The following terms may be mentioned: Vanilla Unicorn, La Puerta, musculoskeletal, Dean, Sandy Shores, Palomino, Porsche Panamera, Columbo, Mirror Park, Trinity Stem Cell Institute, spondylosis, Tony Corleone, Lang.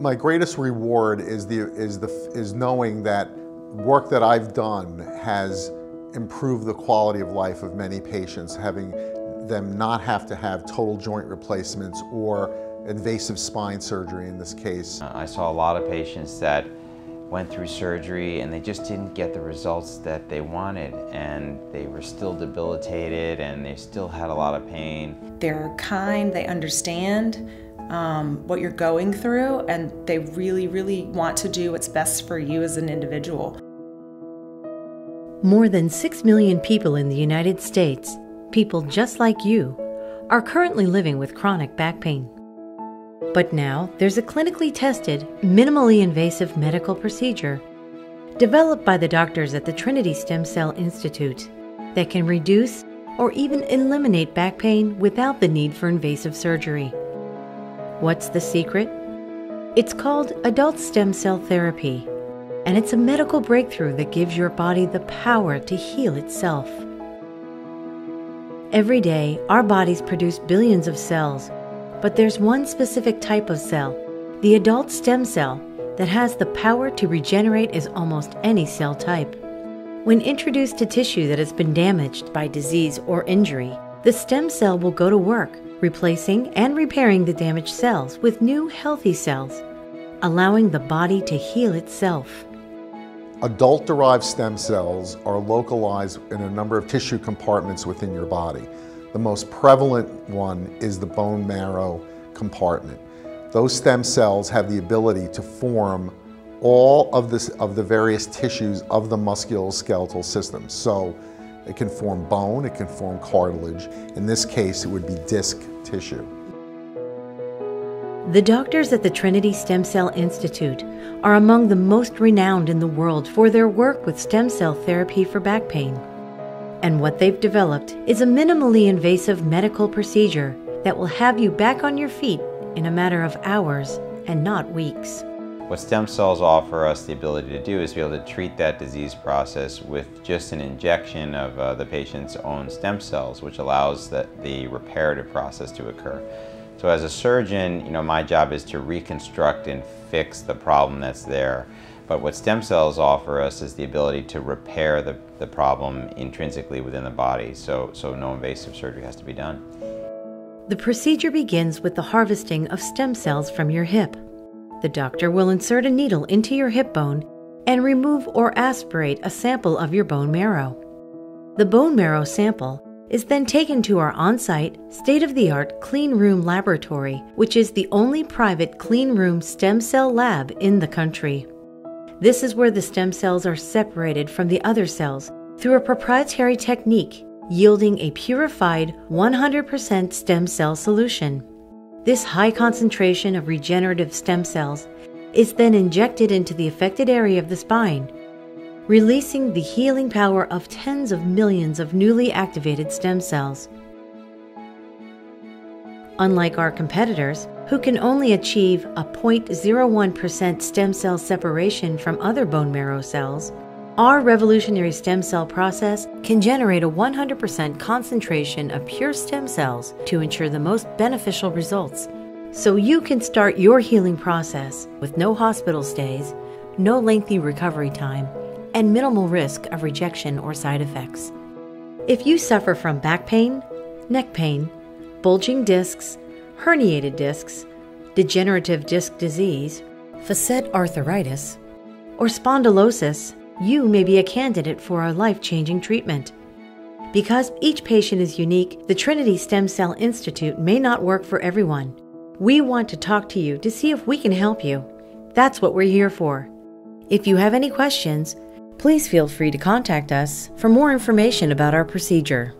My greatest reward is knowing that work that I've done has improved the quality of life of many patients, having them not have to have total joint replacements or invasive spine surgery in this case. I saw a lot of patients that went through surgery and they just didn't get the results that they wanted, and they were still debilitated and they still had a lot of pain. They're kind, they understand what you're going through, and they really, really want to do what's best for you as an individual. More than 6 million people in the United States, people just like you, are currently living with chronic back pain. But now there's a clinically tested, minimally invasive medical procedure developed by the doctors at the Trinity Stem Cell Institute that can reduce or even eliminate back pain without the need for invasive surgery. What's the secret? It's called adult stem cell therapy, and it's a medical breakthrough that gives your body the power to heal itself. Every day, our bodies produce billions of cells, but there's one specific type of cell, the adult stem cell, that has the power to regenerate as almost any cell type. When introduced to tissue that has been damaged by disease or injury, the stem cell will go to work, replacing and repairing the damaged cells with new, healthy cells, allowing the body to heal itself. Adult-derived stem cells are localized in a number of tissue compartments within your body. The most prevalent one is the bone marrow compartment. Those stem cells have the ability to form all of the various tissues of the musculoskeletal system. So it can form bone, it can form cartilage. In this case, it would be disc tissue. The doctors at the Trinity Stem Cell Institute are among the most renowned in the world for their work with stem cell therapy for back pain. And what they've developed is a minimally invasive medical procedure that will have you back on your feet in a matter of hours and not weeks. What stem cells offer us the ability to do is be able to treat that disease process with just an injection of the patient's own stem cells, which allows the reparative process to occur. So as a surgeon, you know, my job is to reconstruct and fix the problem that's there. But what stem cells offer us is the ability to repair the problem intrinsically within the body, so no invasive surgery has to be done. The procedure begins with the harvesting of stem cells from your hip. The doctor will insert a needle into your hip bone and remove or aspirate a sample of your bone marrow. The bone marrow sample is then taken to our on-site, state-of-the-art clean room laboratory, which is the only private clean room stem cell lab in the country. This is where the stem cells are separated from the other cells through a proprietary technique, yielding a purified 100% stem cell solution. This high concentration of regenerative stem cells is then injected into the affected area of the spine, releasing the healing power of tens of millions of newly activated stem cells. Unlike our competitors, who can only achieve a 0.01% stem cell separation from other bone marrow cells, our revolutionary stem cell process can generate a 100% concentration of pure stem cells to ensure the most beneficial results. So you can start your healing process with no hospital stays, no lengthy recovery time, and minimal risk of rejection or side effects. If you suffer from back pain, neck pain, bulging discs, herniated discs, degenerative disc disease, facet arthritis, or spondylosis, you may be a candidate for our life-changing treatment. Because each patient is unique, the Trinity Stem Cell Institute may not work for everyone. We want to talk to you to see if we can help you. That's what we're here for. If you have any questions, please feel free to contact us for more information about our procedure.